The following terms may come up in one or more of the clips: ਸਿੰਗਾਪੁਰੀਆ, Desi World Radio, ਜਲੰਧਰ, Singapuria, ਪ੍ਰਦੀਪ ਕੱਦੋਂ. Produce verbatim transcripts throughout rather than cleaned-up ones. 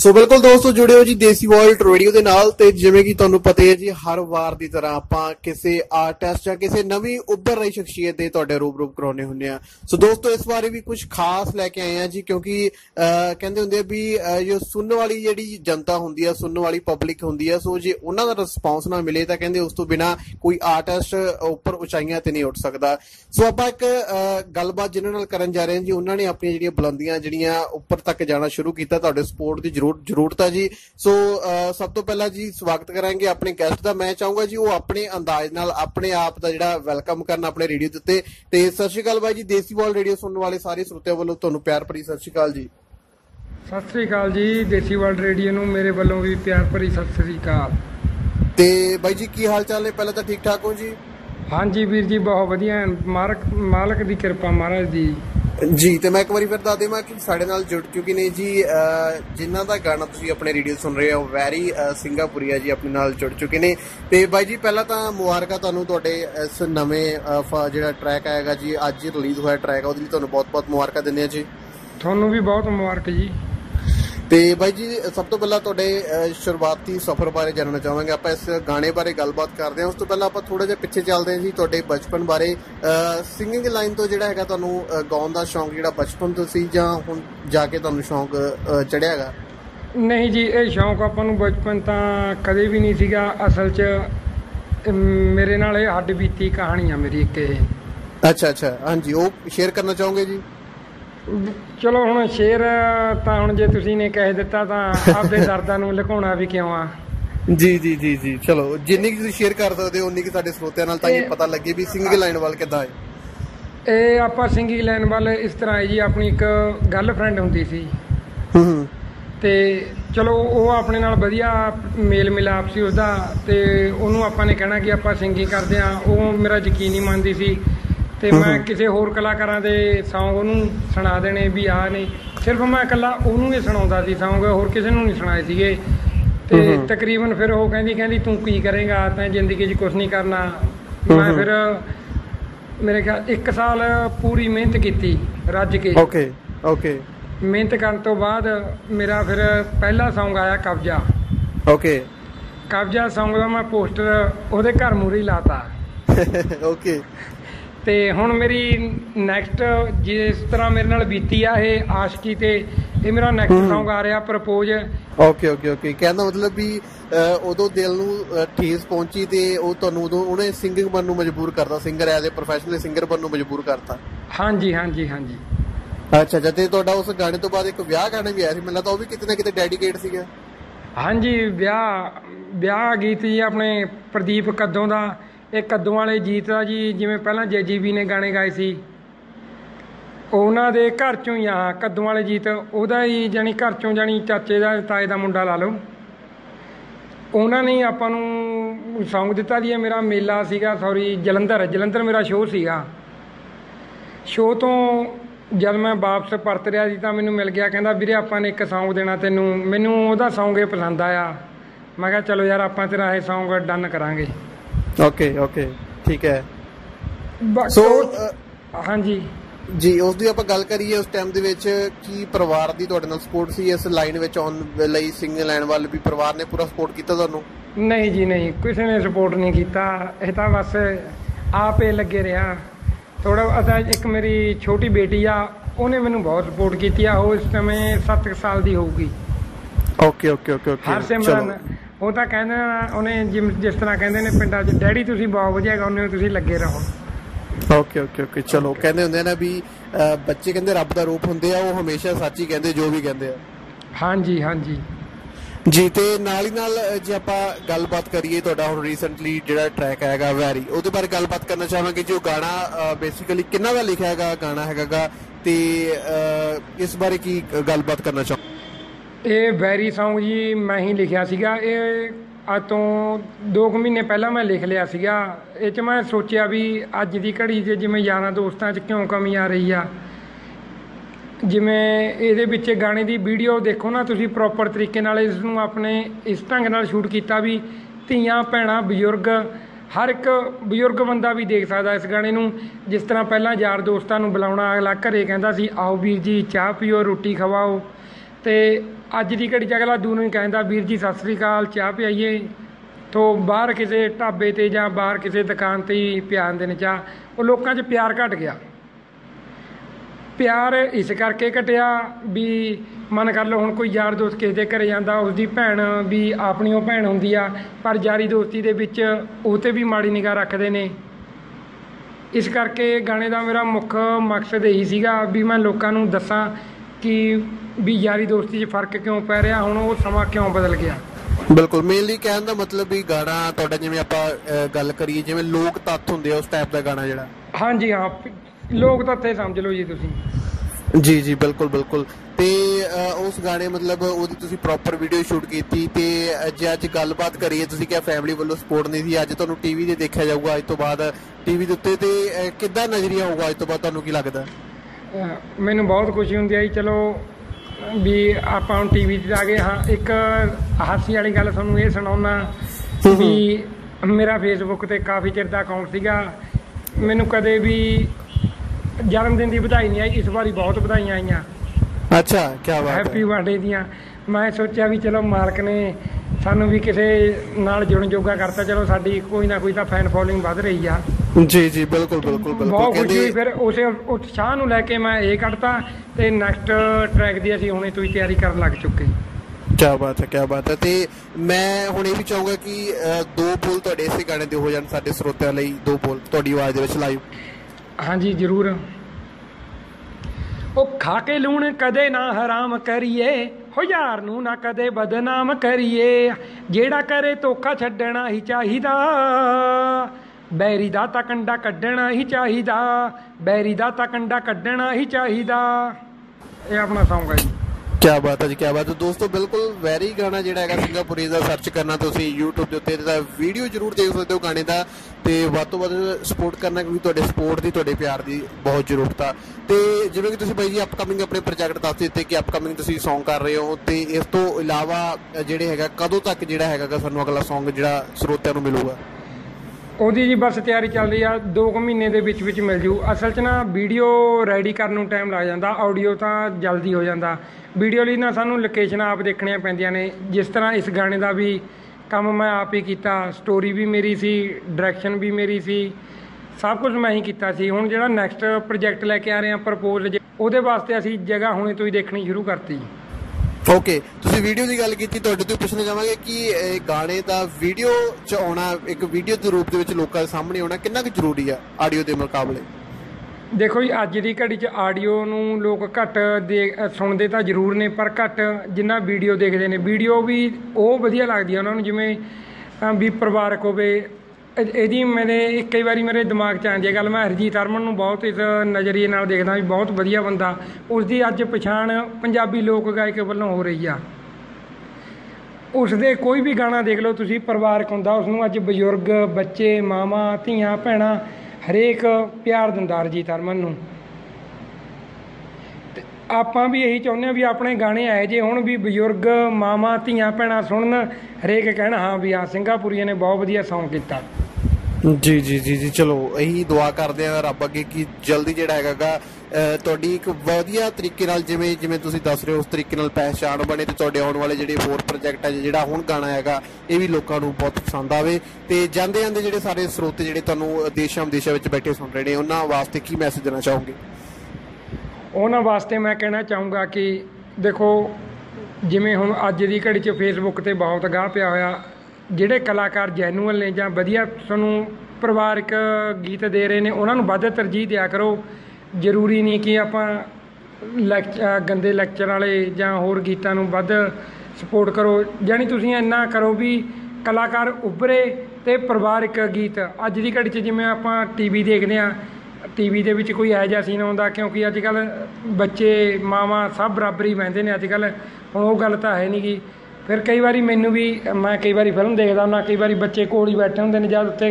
ਸੋ ਬਿਲਕੁਲ ਦੋਸਤੋ ਜੁੜਿਓ ਜੀ ਦੇਸੀ ਵਰਲਡ ਰੇਡੀਓ ਦੇ ਨਾਲ ਤੇ ਜਿਵੇਂ ਕਿ ਤੁਹਾਨੂੰ ਪਤਾ ਹੈ ਜੀ ਹਰ ਵਾਰ ਦੀ ਤਰ੍ਹਾਂ ਆਪਾਂ ਕਿਸੇ ਆਰਟਿਸਟ ਜਾਂ ਕਿਸੇ ਨਵੀਂ ਉੱਭਰ ਰਹੀ ਸ਼ਖਸੀਅਤ ਦੇ ਤੁਹਾਡੇ ਰੂਬਰੂ ਕਰਾਉਣੇ ਹੁੰਦੇ ਆ। ਸੋ ਦੋਸਤੋ ਇਸ ਵਾਰੀ ਵੀ ਕੁਝ ਖਾਸ ਲੈ ਕੇ ਆਏ ਆ ਜੀ ਕਿਉਂਕਿ ਕਹਿੰਦੇ ਹੁੰਦੇ ਆ ਵੀ ਜੋ ਸੁਣਨ ਵਾਲੀ ਜਿਹੜੀ ਜਨਤਾ ਹੁੰਦੀ ਆ ਸੁਣਨ ਵਾਲੀ ਪਬਲਿਕ ਹੁੰਦੀ ਆ ਸੋ ਜੇ ਉਹਨਾਂ ਦਾ ਰਿਸਪੌਂਸ ਨਾ ਮਿਲੇ ਤਾਂ ਕਹਿੰਦੇ ਉਸ ਤੋਂ ਬਿਨਾਂ ਕੋਈ ਆਰਟਿਸਟ ਉੱਪਰ ਉਚਾਈਆਂ ਤੇ ਨਹੀਂ ਉੱਠ ਸਕਦਾ। ਸੋ ਆਪਾਂ ਇੱਕ ਗੱਲਬਾਤ ਜਿਹਨਾਂ ਨਾਲ ਕਰਨ ਜਾ ਰਹੇ ਹਾਂ ਜੀ ਉਹਨਾਂ ਨੇ ਆਪਣੀਆਂ ਜਿਹੜੀਆਂ ਬੁਲੰਦੀਆਂ ਜਿਹੜੀਆਂ ਉੱਪਰ ਤੱਕ ਜਾਣਾ ਸ਼ੁਰੂ ਕੀਤਾ ਤੁਹਾਡੇ ਸਪੋਰਟ ਦੀ जरूरत है जी। सो सब तो पहला जी स्वागत करांगे अपने गेस्ट का। मैं चाहूंगा जी वो अपने अंदाज नाल अपने आप दा जिहड़ा वेलकम करना अपने रेडियो दे उत्ते ते सत श्री अकाल भाई जी। देसी वर्ल्ड रेडियो सुनने वाले सारे श्रोतियां वालों तुहानू प्यार भरी सत श्री अकाल जी। सत श्री अकाल जी देसी वर्ल्ड रेडियो नू मेरे वालों भी प्यार भरी सत श्री अकाल। ते भाई जी की हाल चाल ने? पहला तो ठीक ठाक हो जी? हाँ जी वीर जी बहुत वधिया मालक मालक दी कृपा महाराज दी ਜੀ। ਤੇ ਮੈਂ ਇੱਕ ਵਾਰੀ ਫਿਰ ਦੱਸ ਦੇਵਾਂ ਕਿ ਸਾਡੇ ਨਾਲ ਜੁੜ ਚੁੱਕੀ ਨੇ ਜੀ ਜਿਨ੍ਹਾਂ ਦਾ ਗਾਣਾ ਤੁਸੀਂ ਆਪਣੇ ਰੇਡੀਓ ਸੁਣ ਰਹੇ ਹੋ ਵੈਰੀ ਸਿੰਗਾਪੁਰੀਆ ਜੀ ਆਪਣੇ ਨਾਲ ਜੁੜ ਚੁੱਕੇ ਨੇ। ਤੇ ਬਾਈ ਜੀ ਪਹਿਲਾਂ ਤਾਂ ਮੁਬਾਰਕਾਂ ਤੁਹਾਨੂੰ ਤੁਹਾਡੇ ਇਸ ਨਵੇਂ ਜਿਹੜਾ ਟਰੈਕ ਆਏਗਾ ਜੀ ਅੱਜ ਹੀ ਰਿਲੀਜ਼ ਹੋਇਆ ਟਰੈਕ ਉਹਦੇ ਲਈ ਤੁਹਾਨੂੰ ਬਹੁਤ ਬਹੁਤ ਮੁਬਾਰਕਾਂ ਦਿੰਦੇ ਹਾਂ ਜੀ। ਤੁਹਾਨੂੰ ਵੀ ਬਹੁਤ ਮੁਬਾਰਕ ਜੀ। ਤੇ ਬਾਈ ਜੀ ਸਭ ਤੋਂ ਪਹਿਲਾਂ ਤੁਹਾਡੇ ਸ਼ੁਰੂਆਤੀ ਸਫ਼ਰ ਬਾਰੇ ਜਾਣਨਾ ਚਾਹਾਂਗੇ ਆਪਾਂ ਇਸ ਗਾਣੇ ਬਾਰੇ ਗੱਲਬਾਤ ਕਰਦੇ ਹਾਂ। ਉਸ ਤੋਂ ਪਹਿਲਾਂ ਆਪਾਂ ਥੋੜ੍ਹਾ ਜਿਹਾ ਪਿੱਛੇ ਚੱਲਦੇ ਹਾਂ ਜੀ ਤੁਹਾਡੇ ਬਚਪਨ ਬਾਰੇ ਸਿੰਗਿੰਗ ਲਾਈਨ ਤੋਂ ਜਿਹੜਾ ਹੈਗਾ ਤੁਹਾਨੂੰ ਗਾਉਣ ਦਾ ਸ਼ੌਂਕ ਜਿਹੜਾ ਬਚਪਨ ਤੋਂ ਸੀ ਜਾਂ ਹੁਣ ਜਾ ਕੇ ਤੁਹਾਨੂੰ ਸ਼ੌਂਕ ਚੜ੍ਹਿਆ ਹੈਗਾ? ਨਹੀਂ ਜੀ ਇਹ ਸ਼ੌਂਕ ਆਪਾਂ ਨੂੰ ਬਚਪਨ ਤਾਂ ਕਦੇ ਵੀ ਨਹੀਂ ਸੀਗਾ ਅਸਲ 'ਚ ਮੇਰੇ ਨਾਲ ਇਹ ਹੱਡ ਬੀਤੀ ਕਹਾਣੀ ਆ ਮੇਰੀ ਇੱਕ ਇਹ। ਅੱਛਾ ਅੱਛਾ ਹਾਂਜੀ ਉਹ ਸ਼ੇਅਰ ਕਰਨਾ ਚਾਹੋਗੇ ਜੀ? ਚਲੋ ਹੁਣ ਸ਼ੇਰ ਤਾਂ ਹੁਣ ਜੇ ਤੁਸੀਂ ਨੇ ਕਹਿ ਦਿੱਤਾ ਤਾਂ ਆਪਦੇ ਦਰਦਾਂ ਨੂੰ ਲੁਕਾਉਣਾ ਵੀ ਕਿਉਂ ਆ। ਜੀ ਜੀ ਜੀ ਜੀ ਚਲੋ ਜਿੰਨੀ ਕਿ ਤੁਸੀਂ ਸ਼ੇਅਰ ਕਰ ਸਕਦੇ ਹੋ ਉਨੀ ਕਿ ਸਾਡੇ ਸਰੋਤਿਆਂ ਨਾਲ ਤਾਂ ਇਹ ਪਤਾ ਲੱਗੇ ਵੀ ਸਿੰਗਿੰਗ ਲਾਈਨ ਵੱਲ ਕਿੱਦਾਂ ਹੈ। ਇਹ ਆਪਾਂ ਸਿੰਗਿੰਗ ਲਾਈਨ ਵੱਲ ਇਸ ਤਰ੍ਹਾਂ ਹੈ ਜੀ ਆਪਣੀ ਇੱਕ ਗਰਲਫ੍ਰੈਂਡ ਹੁੰਦੀ ਸੀ ਤੇ ਚਲੋ ਉਹ ਆਪਣੇ ਨਾਲ ਵਧੀਆ ਮੇਲ ਮਿਲਾਪ ਸੀ ਉਸਦਾ ਤੇ ਉਹਨੂੰ ਆਪਾਂ ਨੇ ਕਹਿਣਾ ਕਿ ਆਪਾਂ ਸਿੰਗਿੰਗ ਕਰਦੇ ਹਾਂ ਉਹ ਮੇਰਾ ਯਕੀਨ ਨਹੀਂ ਮੰਨਦੀ ਸੀ ਤੇ ਮੈਂ ਕਿਸੇ ਹੋਰ ਕਲਾਕਾਰਾਂ ਦੇ ਸੌਂਗ ਉਹਨੂੰ ਸੁਣਾ ਦੇਣੇ ਵੀ ਆਹ ਨੇ ਸਿਰਫ ਮੈਂ ਇਕੱਲਾ ਉਹਨੂੰ ਹੀ ਸੁਣਾਉਂਦਾ ਸੀ ਸੌਂਗ ਹੋਰ ਕਿਸੇ ਨੂੰ ਨਹੀਂ ਸੁਣਾਏ ਸੀਗੇ। ਤੇ ਤਕਰੀਬਨ ਫਿਰ ਉਹ ਕਹਿੰਦੀ ਕਹਿੰਦੀ ਤੂੰ ਕੀ ਕਰੇਂਗਾ ਤੈਂ ਜ਼ਿੰਦਗੀ 'ਚ ਕੁਛ ਨਹੀਂ ਕਰਨਾ। ਮੈਂ ਫਿਰ ਮੇਰੇ ਖਿਆਲ ਇੱਕ ਸਾਲ ਪੂਰੀ ਮਿਹਨਤ ਕੀਤੀ ਰੱਜ ਕੇ ਓਕੇ ਓਕੇ ਮਿਹਨਤ ਕਰਨ ਤੋਂ ਬਾਅਦ ਮੇਰਾ ਫਿਰ ਪਹਿਲਾ ਸੌਂਗ ਆਇਆ ਕਬਜ਼ਾ ਓਕੇ ਕਬਜ਼ਾ ਸੌਂਗ ਦਾ ਮੈਂ ਪੋਸਟਰ ਉਹਦੇ ਘਰ ਮੂਹਰੇ ਲਾ ਤਾ ਓਕੇ। ਤੇ ਹੁਣ ਮੇਰੀ ਨੈਕਸਟ ਜਿਸ ਤਰ੍ਹਾਂ ਮੇਰੇ ਨਾਲ ਬੀਤੀ ਆ ਇਹ ਆਸ਼ਕੀ ਤੇ ਇਹ ਮੇਰਾ ਨੈਕਸਟ ਸੌਂਗ ਆ ਰਿਹਾ ਪ੍ਰਪੋਜ਼ ਓਕੇ ਓਕੇ ਓਕੇ। ਕਹਿੰਦਾ ਮਤਲਬ ਵੀ ਉਦੋਂ ਦਿਲ ਨੂੰ ਠੇਸ ਪਹੁੰਚੀ ਤੇ ਉਹ ਤੁਹਾਨੂੰ ਉਦੋਂ ਉਹਨੇ ਸਿੰਗਿੰਗ ਬਣਨ ਨੂੰ ਮਜਬੂਰ ਕਰਤਾ singer as a professional singer ਬਣਨ ਨੂੰ ਮਜਬੂਰ ਕਰਤਾ। ਹਾਂਜੀ ਹਾਂਜੀ ਹਾਂਜੀ ਅੱਛਾ ਅੱਛਾ। ਤੇ ਤੁਹਾਡਾ ਉਸ ਗਾਣੇ ਤੋਂ ਬਾਅਦ ਇੱਕ ਵਿਆਹ ਗਾਣੇ ਵੀ ਆਇਆ ਸੀ ਮੈਨੂੰ ਲੱਗਦਾ ਉਹ ਵੀ ਕਿਤੇ ਨਾ ਕਿਤੇ ਡੈਡੀਕੇਟ ਸੀਗਾ? ਹਾਂਜੀ ਵਿਆਹ ਵਿਆਹ ਗੀਤ ਜੀ ਆਪਣੇ ਪ੍ਰਦੀਪ ਕੱਦੋਂ ਦਾ ਇਹ ਕੱਦੋਂ ਵਾਲੇ ਗੀਤ ਦਾ ਜੀ ਜਿਵੇਂ ਪਹਿਲਾਂ ਜੇ ਜੀ ਵੀ ਨੇ ਗਾਣੇ ਗਾਏ ਸੀ ਉਹਨਾਂ ਦੇ ਘਰ 'ਚੋਂ ਹੀ ਆ ਕੱਦੋਂ ਵਾਲੇ ਗੀਤ ਉਹਦਾ ਹੀ ਜਾਣੀ ਘਰ 'ਚੋਂ ਜਾਣੀ ਚਾਚੇ ਦਾ ਤਾਏ ਦਾ ਮੁੰਡਾ ਲਾ ਲਓ ਉਹਨਾਂ ਨੇ ਆਪਾਂ ਨੂੰ ਸੌਂਗ ਦਿੱਤਾ ਜੀ। ਮੇਰਾ ਮੇਲਾ ਸੀਗਾ ਸੌਰੀ ਜਲੰਧਰ ਜਲੰਧਰ ਮੇਰਾ ਸ਼ੋਅ ਸੀਗਾ। ਸ਼ੋਅ ਤੋਂ ਜਦ ਮੈਂ ਵਾਪਸ ਪਰਤ ਰਿਹਾ ਸੀ ਤਾਂ ਮੈਨੂੰ ਮਿਲ ਗਿਆ ਕਹਿੰਦਾ ਵੀਰੇ ਆਪਾਂ ਨੇ ਇੱਕ ਸੌਂਗ ਦੇਣਾ ਤੈਨੂੰ। ਮੈਨੂੰ ਉਹਦਾ ਸੌਂਗ ਇਹ ਪਸੰਦ ਆਇਆ ਮੈਂ ਕਿਹਾ ਚਲੋ ਯਾਰ ਆਪਾਂ ਤੇਰਾ ਇਹ ਸੌਂਗ ਡਨ ਕਰਾਂਗੇ ਓਕੇ ਓਕੇ ਠੀਕ ਹੈ। ਸੋ ਹਾਂਜੀ ਜੀ ਉਸ ਦੀ ਆਪਾਂ ਗੱਲ ਕਰੀਏ ਉਸ ਟਾਈਮ ਦੇ ਵਿੱਚ ਕੀ ਪਰਿਵਾਰ ਦੀ ਤੁਹਾਡੇ ਨਾਲ ਸਪੋਰਟ ਸੀ ਇਸ ਲਾਈਨ ਵਿੱਚ ਆਉਣ ਲਈ ਸਿੰਗਿੰਗ ਲਾਈਨ ਵੱਲ ਵੀ ਪਰਿਵਾਰ ਨੇ ਪੂਰਾ ਸਪੋਰਟ ਕੀਤਾ ਤੁਹਾਨੂੰ? ਨਹੀਂ ਜੀ ਨਹੀਂ ਕਿਸੇ ਨੇ ਸਪੋਰਟ ਨਹੀਂ ਕੀਤਾ ਇਹ ਤਾਂ ਬਸ ਆਪ ਹੀ ਲੱਗੇ ਰਿਹਾ ਥੋੜ੍ਹਾ ਅਸਾਂ। ਇੱਕ ਮੇਰੀ ਛੋਟੀ ਬੇਟੀ ਆ ਉਹਨੇ ਮੈਨੂੰ ਬਹੁਤ ਸਪੋਰਟ ਕੀਤੀ ਆ ਉਹ ਇਸ ਸਮੇਂ ਸੱਤ ਸਾਲ ਦੀ ਹੋਊਗੀ okay okay okay okay. Harsimran ਉਹ ਤਾਂ ਕਹਿੰਦੇ ਉਹਨੇ ਜਿਮ ਜਿਸ ਤਰ੍ਹਾਂ ਕਹਿੰਦੇ ਨੇ ਪਿੰਡਾਂ 'ਚ ਡੈਡੀ ਤੁਸੀਂ ਬਹੁਤ ਵਧੀਆ ਗਾਉਂਦੇ ਹੋ ਤੁਸੀਂ ਲੱਗੇ ਰਹੋ ਓਕੇ ਓਕੇ ਓਕੇ। ਚਲੋ ਕਹਿੰਦੇ ਹੁੰਦੇ ਨਾ ਵੀ ਬੱਚੇ ਕਹਿੰਦੇ ਰੱਬ ਦਾ ਰੂਪ ਹੁੰਦੇ ਆ ਉਹ ਹਮੇਸ਼ਾ ਸੱਚ ਹੀ ਕਹਿੰਦੇ ਜੋ ਵੀ ਕਹਿੰਦੇ ਆ। ਹਾਂਜੀ ਹਾਂਜੀ ਜੀ। ਤੇ ਨਾਲ ਹੀ ਨਾਲ ਜੇ ਆਪਾਂ ਗੱਲਬਾਤ ਕਰੀਏ ਤੁਹਾਡਾ ਹੁਣ ਰੀਸੈਂਟਲੀ ਜਿਹੜਾ ਟਰੈਕ ਹੈਗਾ ਵੈਰੀ ਉਹਦੇ ਬਾਰੇ ਗੱਲਬਾਤ ਕਰਨਾ ਚਾਹਾਂਗੇ ਜੀ। ਉਹ ਗਾਣਾ ਬੇਸਿਕਲੀ ਕਿਹਨਾਂ ਦਾ ਲਿਖਿਆ ਹੈਗਾ ਗਾਣਾ ਹੈਗਾ ਗਾ ਤੇ ਇਸ ਬਾਰੇ ਕੀ ਗੱਲਬਾਤ ਕਰਨਾ ਚਾਹੋ? ਇਹ ਵੈਰੀ ਸੌਂਗ ਜੀ ਮੈਂ ਹੀ ਲਿਖਿਆ ਸੀਗਾ ਇਹ ਅੱਜ ਤੋਂ ਦੋ ਕੁ ਮਹੀਨੇ ਪਹਿਲਾਂ ਮੈਂ ਲਿਖ ਲਿਆ ਸੀਗਾ। ਇਹ 'ਚ ਮੈਂ ਸੋਚਿਆ ਵੀ ਅੱਜ ਦੀ ਘੜੀ 'ਚ ਜਿਵੇਂ ਯਾਰਾਂ ਦੋਸਤਾਂ 'ਚ ਕਿਉਂ ਕਮੀ ਆ ਰਹੀ ਆ ਜਿਵੇਂ ਇਹਦੇ ਵਿੱਚ ਗਾਣੇ ਦੀ ਵੀਡੀਓ ਦੇਖੋ ਨਾ ਤੁਸੀਂ ਪ੍ਰੋਪਰ ਤਰੀਕੇ ਨਾਲ ਇਸ ਨੂੰ ਆਪਣੇ ਇਸ ਢੰਗ ਨਾਲ ਸ਼ੂਟ ਕੀਤਾ ਵੀ ਧੀਆਂ ਭੈਣਾਂ ਬਜ਼ੁਰਗ हर एक बजुर्ग बंदा भी देख सकता इस गाने नूं। जिस तरह पहला यार दोस्तां नूं बुलाउणा अगला घरे कहता सी आओ वीर जी चाह पीओ रोटी खवाओ, तो अज की घड़ी अगला दूर ही कहता वीर जी सत श्री अकाल चाह पियाइए, तो बाहर किसी ढाबे ते जां बाहर किसी दुकान ते ही पियाउंदे ने चाह। और लोकां 'च प्यार घट गया, प्यार इस करके घटिया भी मन कर लो हुण कोई यार दोस्त किसी के घर जाता उसकी भैन भी अपनी वो भैन होंदी आ, पर यारी दोस्ती दे विच उहते भी माड़ी निगाह रखते ने। इस करके गाने का मेरा मुख मकसद यही सीगा भी मैं लोगों नूं दसां कि भी यारी दोस्ती च फर्क क्यों पै रहा, हुण वो समा क्यों बदल गया। बिल्कुल मेनली कहण दा मतलब भी गाना तुहाडा जिवें आपां गल करिए जिवें लोक तत्त हुंदे आ उस टाइप दा गाना जिहड़ा। हाँ जी हाँ, लोग तो थे समझ लो जी तुसी। जी जी बिल्कुल बिल्कुल। ते उस गाने मतलब ओदी तुसी प्रॉपर वीडियो शूट कीती ते अज अज गलबात करिए तुसी क्या फैमिली वालों सपोर्ट नहीं थी अज तुहानू टीवी ते देखा जाऊगा अज तो बाद टीवी दे उत्ते ते किद्दां नजरिया होगा अज तो बाद तुहानू की लगदा? मैनू बहुत खुशी हुंदी है जी चलो भी आपां टीवी ते आ गए। हाँ एक हासी वाली गल तुहानू ये सुणाउणा भी मेरा फेसबुक ते काफ़ी चिर दा अकाउंट सीगा, मैनू कदे भी जन्मदिन की बधाई नहीं आई, इस बारी बहुत बधाइयां आईयां। अच्छा क्या बात है, हैप्पी बर्थडे दियां। मैं सोचा भी चलो मालक ने सानू भी किसी नाल जुड़न जोगा करता, चलो साडी कोई ना कोई तां फैन फॉलोइंग वध रही आ। जी जी बिल्कुल बिल्कुल बिल्कुल। बहुत खुशी हुई फिर उस उत्साह नूं लैके मैं ये कढ़ता ते नैक्सट ट्रैक दी असीं हुणे तों ही तैयारी करन लग चुके। क्या बात है क्या बात है। ते मैं हुणे भी चाहूँगा कि दो बोल तुहाडे इस गाणे दे हो जाण साडे सरोतिआं लई, दो बोल तुहाडी आवाज़ दे विच लाइव। हाँ जी जरूर। ओ खाके लूण कदे ना हराम करिए, हो यार नू ना कदे बदनाम करिए, जेड़ा करे धोखा छड्डना ही चाहिदा, बैरी दा तां कंडा कड्ढना ही चाहिदा, बैरी दा तां कंडा कड्ढना ही चाहिदा। ये अपना सॉन्ग है जी। क्या बात है जी क्या बात है दोस्तों। बिल्कुल वैरी गाना जिहड़ा हैगा सिंगापुरी दा सर्च करना तुसीं यूट्यूब दे उत्ते, वीडियो जरूर देख सकते हो गाने दा ते वध तों वध सपोर्ट करना क्योंकि तुहाडे सपोर्ट दी तुहाडे प्यार दी बहुत जरूरत आ। ते जिवें कि तुसीं बाई जी अपकमिंग अपने प्रोजैक्ट दस दित्ते कि अपकमिंग तुसीं सॉन्ग कर रहे हो, ते इस तों इलावा जिहड़े हैगा कदों तक जिहड़ा हैगा सानूं अगला सॉन्ग जिहड़ा स्रोतिआं नूं मिलूगा? ओहदी जी बस तैयारी चल रही आ, दो कु महीने दे विच विच मिल जू। असल च ना वीडियो रैडी करन नूं टाइम लग जांदा, ऑडियो तां जल्दी हो जांदा, वीडियो लई ना सानूं लोकेशन आप देखणियां पैंदियां ने। जिस तरह इस गाने दा भी काम मैं आप ही कीता, स्टोरी भी मेरी सी, डायरेक्शन भी मेरी सी, सब कुछ मैं ही कीता सी। हुण जेहड़ा नैक्सट प्रोजैक्ट लैके आ रहे हां प्रपोज, ओहदे वास्ते असीं जगह हुणे तों ही देखणी शुरू करती। ओके तुसीं वीडियो की गल की, तुहाडे तों पुछना चाहांगे कि गाने का वीडियो च आउणा एक वीडियो के रूप दे विच लोकां दे सामणे आउणा कितना कुछ जरूरी आ आडियो के मुकाबले? देखो जी अज की घड़ी च आडियो नूं लोग घट दे सुणदे तां जरूर ने पर घट जिन्ना वीडियो देखदे ने। वीडियो भी वह वधिया लगदी आ उहनां नूं जिवें भी परिवारक होवे। इहदी मैंने कई बारी मेरे दिमाग च आंदी गल, मैं हरजीत अरमन नूं बहुत इस नज़रिए नाल देखदा भी बहुत वधिया बंदा, उसकी अज पछाण पंजाबी लोक गायक वल्लों हो रही आ। उसदे कोई भी गाना देख लो तुसीं परिवारक हुंदा, उसनूं अज बजुर्ग बच्चे मावां धीआं भैणां हरेक प्यार दिंदा हरजीत अरमन नूं। ਆਪਾਂ भी यही चाहते हैं भी अपने गाने आए जे हुण भी बजुर्ग मावां धीआं भैणां सुणन, हरेक कहण हाँ भी हाँ सिंगापुरीया ने बहुत वधिया सॉन्ग कीता। जी जी जी जी चलो यही दुआ करते हैं रब अगे कि जल्दी जिहड़ा हैगा ਤੁਹਾਡੀ ਇੱਕ ਵਧੀਆ ਤਰੀਕੇ ਨਾਲ ਜਿਵੇਂ ਜਿਵੇਂ ਤੁਸੀਂ ਦੱਸ ਰਹੇ ਹੋ ਉਸ ਤਰੀਕੇ ਨਾਲ ਪਹਿਚਾਣ ਬਣੇ ਤੇ ਤੁਹਾਡੇ ਆਉਣ ਵਾਲੇ ਜਿਹੜੇ ਹੋਰ ਪ੍ਰੋਜੈਕਟ ਹੈ ਜਿਹੜਾ ਹੁਣ ਗਾਣਾ ਹੈਗਾ ਇਹ ਵੀ ਲੋਕਾਂ ਨੂੰ ਬਹੁਤ ਪਸੰਦ ਆਵੇ। ਤੇ ਜਾਂਦੇ ਜਾਂਦੇ ਜਿਹੜੇ ਸਾਰੇ ਸਰੋਤੇ ਜਿਹੜੇ ਤੁਹਾਨੂੰ ਦੇਸ਼ਾਂ ਵਿਦੇਸ਼ਾਂ ਵਿੱਚ ਬੈਠੇ ਸੁਣ ਰਹੇ ਨੇ ਉਹਨਾਂ ਵਾਸਤੇ ਕੀ ਮੈਸੇਜ ਦੇਣਾ ਚਾਹੋਗੇ? ਉਹਨਾਂ ਵਾਸਤੇ ਮੈਂ ਕਹਿਣਾ ਚਾਹੂੰਗਾ ਕਿ ਦੇਖੋ ਜਿਵੇਂ ਹੁਣ ਅੱਜ ਦੀ ਘੜੀ 'ਚ ਫੇਸਬੁੱਕ 'ਤੇ ਬਹੁਤ ਗਾਹ ਪਿਆ ਹੋਇਆ, ਜਿਹੜੇ ਕਲਾਕਾਰ ਜੈਨੂਅਲ ਨੇ ਜਾਂ ਵਧੀਆ ਤੁਹਾਨੂੰ ਪਰਿਵਾਰਕ ਗੀਤ ਦੇ ਰਹੇ ਨੇ ਉਹਨਾਂ ਨੂੰ ਵੱਧ ਤਰਜੀਹ ਦਿਆ ਕਰੋ। ਜ਼ਰੂਰੀ ਨਹੀਂ ਕਿ ਆਪਾਂ ਲੈਕਚ ਗੰਦੇ ਲੈਕਚਰ ਵਾਲੇ ਜਾਂ ਹੋਰ ਗੀਤਾਂ ਨੂੰ ਵੱਧ ਸਪੋਰਟ ਕਰੋ, ਯਾਨੀ ਤੁਸੀਂ ਇੰਨਾ ਕਰੋ ਵੀ ਕਲਾਕਾਰ ਉੱਭਰੇ ਅਤੇ ਪਰਿਵਾਰਕ ਗੀਤ। ਅੱਜ ਦੀ ਘੜੀ 'ਚ ਜਿਵੇਂ ਆਪਾਂ ਟੀ ਵੀ ਦੇਖਦੇ ਹਾਂ, ਟੀ ਵੀ ਦੇ ਵਿੱਚ ਕੋਈ ਇਹੋ ਜਿਹਾ ਸੀਨ ਆਉਂਦਾ ਕਿਉਂਕਿ ਅੱਜ ਕੱਲ੍ਹ ਬੱਚੇ ਮਾਵਾਂ ਸਭ ਬਰਾਬਰ ਹੀ ਬਹਿੰਦੇ ਨੇ ਅੱਜ ਕੱਲ੍ਹ, ਹੁਣ ਉਹ ਗੱਲ ਤਾਂ ਹੈ ਨਹੀਂ ਗੀ। ਫਿਰ ਕਈ ਵਾਰੀ ਮੈਨੂੰ ਵੀ ਮੈਂ ਕਈ ਵਾਰੀ ਫਿਲਮ ਦੇਖਦਾ ਹੁੰਦਾ, ਕਈ ਵਾਰੀ ਬੱਚੇ ਕੋਲ ਹੀ ਬੈਠੇ ਹੁੰਦੇ ਨੇ ਜਦ ਉੱਤੇ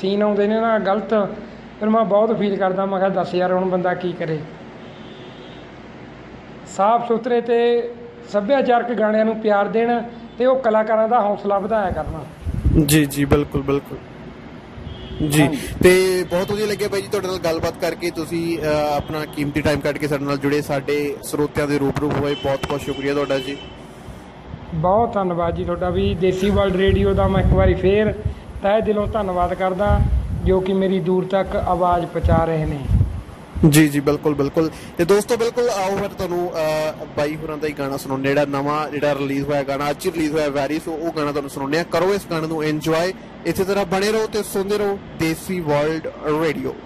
ਸੀਨ ਆਉਂਦੇ ਨੇ ਨਾ ਗਲਤ, ਫਿਰ ਮੈਂ ਬਹੁਤ ਫੀਲ ਕਰਦਾ, ਮੈਂ ਕਿਹਾ ਦੱਸ ਯਾਰ ਹੁਣ ਬੰਦਾ ਕੀ ਕਰੇ। ਸਾਫ ਸੁਥਰੇ ਅਤੇ ਸੱਭਿਆਚਾਰਕ ਗਾਣਿਆਂ ਨੂੰ ਪਿਆਰ ਦੇਣ ਅਤੇ ਉਹ ਕਲਾਕਾਰਾਂ ਦਾ ਹੌਸਲਾ ਵਧਾਇਆ ਕਰਨਾ। जी जी बिल्कुल बिल्कुल जी। तो बहुत वधिया लगे भाई जी ਤੁਹਾਡੇ ਨਾਲ ਗੱਲਬਾਤ ਕਰਕੇ, ਤੁਸੀਂ ਆਪਣਾ ਕੀਮਤੀ ਟਾਈਮ ਕੱਢ ਕੇ ਸਾਡੇ ਨਾਲ ਜੁੜੇ, ਸਾਡੇ ਸਰੋਤਿਆਂ ਦੇ ਰੂਬਰੂ ਹੋਏ, ਬਹੁਤ ਬਹੁਤ ਸ਼ੁਕਰੀਆ ਤੁਹਾਡਾ ਜੀ, ਬਹੁਤ ਧੰਨਵਾਦ ਜੀ ਤੁਹਾਡਾ ਵੀ। ਦੇਸੀ ਵਰਲਡ ਰੇਡੀਓ ਦਾ ਮੈਂ ਇੱਕ ਵਾਰੀ ਫੇਰ ਤਹਿ ਦਿਲੋਂ ਧੰਨਵਾਦ ਕਰਦਾ ਜੋ ਕਿ ਮੇਰੀ ਦੂਰ ਤੱਕ ਆਵਾਜ਼ ਪਹੁੰਚਾ ਰਹੇ ਨੇ। जी जी बिल्कुल बिल्कुल। तो दोस्तों बिल्कुल आओ फिर तुहानूं बाई होरां दा ही गाना सुनाउणे, जेहड़ा नवां जेहड़ा रिलीज होया गाना, अच्छी रिलीज होया वैरिस, वो गाना तुहानूं सुनाउणे। करो इस गाने नूं एंजॉय, इस तरह बने रहो तो सुनते रहो देसी वर्ल्ड रेडियो।